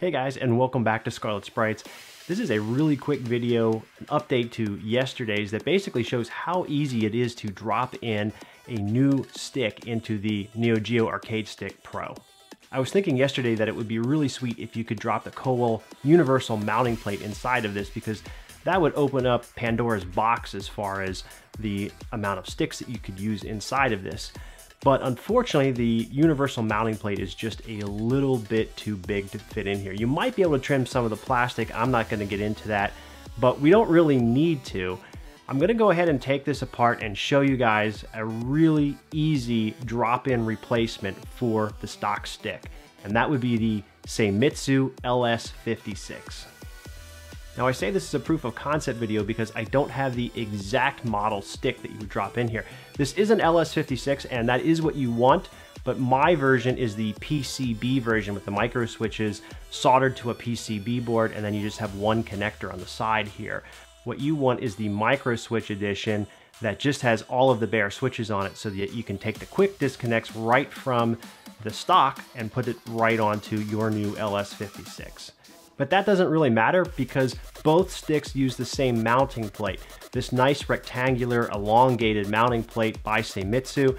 Hey guys, and welcome back to Scarlet Sprites. This is a really quick video, an update to yesterday's that basically shows how easy it is to drop in a new stick into the Neo Geo Arcade Stick Pro. I was thinking yesterday that it would be really sweet if you could drop the Koval Universal mounting plate inside of this, because that would open up Pandora's box as far as the amount of sticks that you could use inside of this. But unfortunately, the universal mounting plate is just a little bit too big to fit in here. You might be able to trim some of the plastic. I'm not going to get into that, but we don't really need to. I'm going to go ahead and take this apart and show you guys a really easy drop-in replacement for the stock stick. And that would be the Seimitsu LS56. Now, I say this is a proof of concept video because I don't have the exact model stick that you would drop in here. This is an LS56 and that is what you want, but my version is the PCB version with the micro switches soldered to a PCB board, and then you just have one connector on the side here. What you want is the micro switch edition that just has all of the bare switches on it, so that you can take the quick disconnects right from the stock and put it right onto your new LS56. But that doesn't really matter because both sticks use the same mounting plate. This nice rectangular elongated mounting plate by Seimitsu,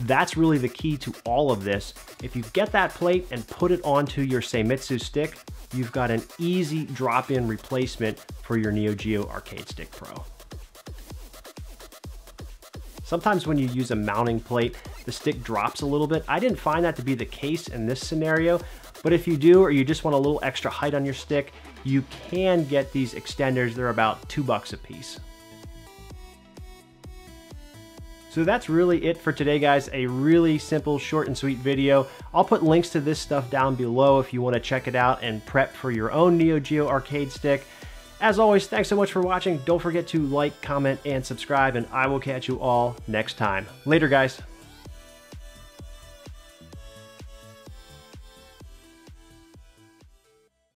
that's really the key to all of this. If you get that plate and put it onto your Seimitsu stick, you've got an easy drop-in replacement for your Neo Geo Arcade Stick Pro. Sometimes when you use a mounting plate, the stick drops a little bit. I didn't find that to be the case in this scenario, but if you do, or you just want a little extra height on your stick, you can get these extenders. They're about $2 a piece. So that's really it for today, guys. A really simple, short and sweet video. I'll put links to this stuff down below if you want to check it out and prep for your own Neo Geo Arcade Stick. As always, thanks so much for watching. Don't forget to like, comment, and subscribe, and I will catch you all next time. Later, guys.